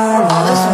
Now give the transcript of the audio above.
All this